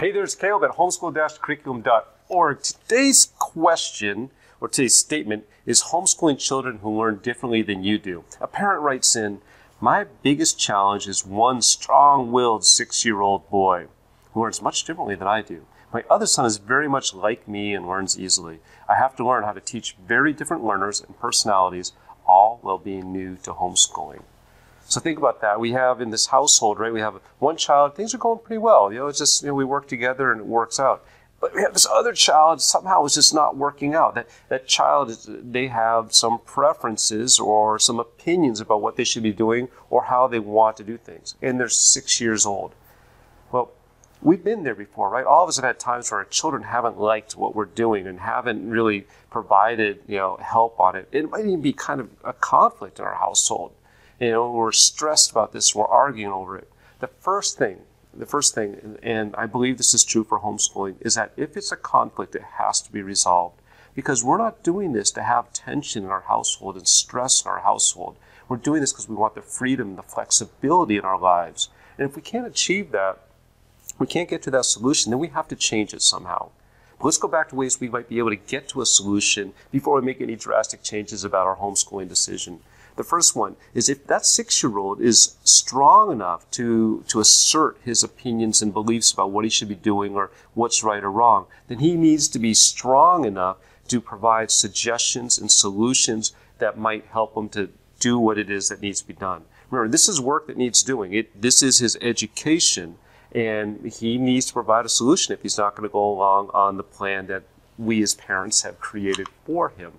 Hey, there's Caleb at homeschool-curriculum.org. Today's question, or today's statement, is homeschooling children who learn differently than you do. A parent writes in, my biggest challenge is one strong-willed 6-year-old boy who learns much differently than I do. My other son is very much like me and learns easily. I have to learn how to teach very different learners and personalities, all while being new to homeschooling. So think about that. We have in this household, right, we have one child, things are going pretty well. You know, it's just, you know, we work together and it works out. But we have this other child, somehow it's just not working out. That child, they have some preferences or some opinions about what they should be doing or how they want to do things. And they're 6 years old. Well, we've been there before, right? All of us have had times where our children haven't liked what we're doing and haven't really provided, you know, help on it. It might even be kind of a conflict in our household. You know, we're stressed about this, we're arguing over it. The first thing, and I believe this is true for homeschooling, is that if it's a conflict, it has to be resolved. Because we're not doing this to have tension in our household and stress in our household. We're doing this because we want the freedom, the flexibility in our lives. And if we can't achieve that, we can't get to that solution, then we have to change it somehow. But let's go back to ways we might be able to get to a solution before we make any drastic changes about our homeschooling decision. The first one is if that 6-year-old is strong enough to assert his opinions and beliefs about what he should be doing or what's right or wrong, then he needs to be strong enough to provide suggestions and solutions that might help him to do what it is that needs to be done. Remember, this is work that needs doing. This is his education, and he needs to provide a solution if he's not going to go along on the plan that we as parents have created for him.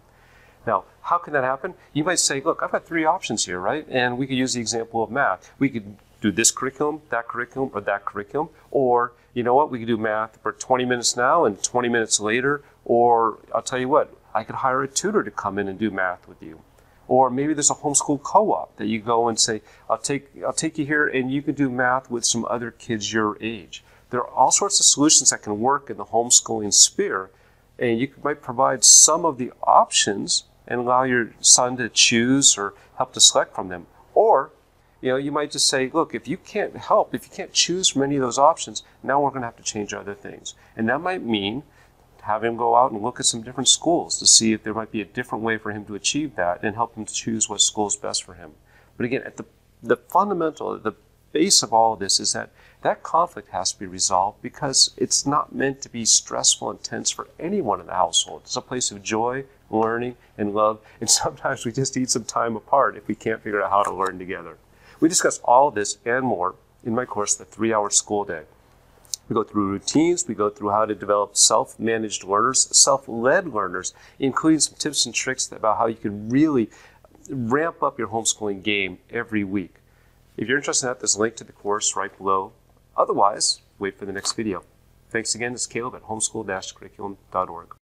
Now, how can that happen? You might say, look, I've got three options here, right? And we could use the example of math. We could do this curriculum, or that curriculum. Or, you know what, we could do math for 20 minutes now and 20 minutes later. Or, I'll tell you what, I could hire a tutor to come in and do math with you. Or maybe there's a homeschool co-op that you go and say, I'll take you here and you can do math with some other kids your age. There are all sorts of solutions that can work in the homeschooling sphere. And you might provide some of the options and allow your son to choose or help to select from them. Or, you know, you might just say, look, if you can't help, if you can't choose from any of those options, now we're going to have to change other things. And that might mean having him go out and look at some different schools to see if there might be a different way for him to achieve that and help him to choose what school is best for him. But again, at the fundamental, the base of all of this is that conflict has to be resolved because it's not meant to be stressful and tense for anyone in the household. It's a place of joy, learning, and love, and sometimes we just need some time apart if we can't figure out how to learn together. We discuss all this and more in my course, The 3-Hour School Day. We go through routines, we go through how to develop self-managed learners, self-led learners, including some tips and tricks about how you can really ramp up your homeschooling game every week. If you're interested in that, there's a link to the course right below. Otherwise, wait for the next video. Thanks again, it's Caleb at homeschool-curriculum.org.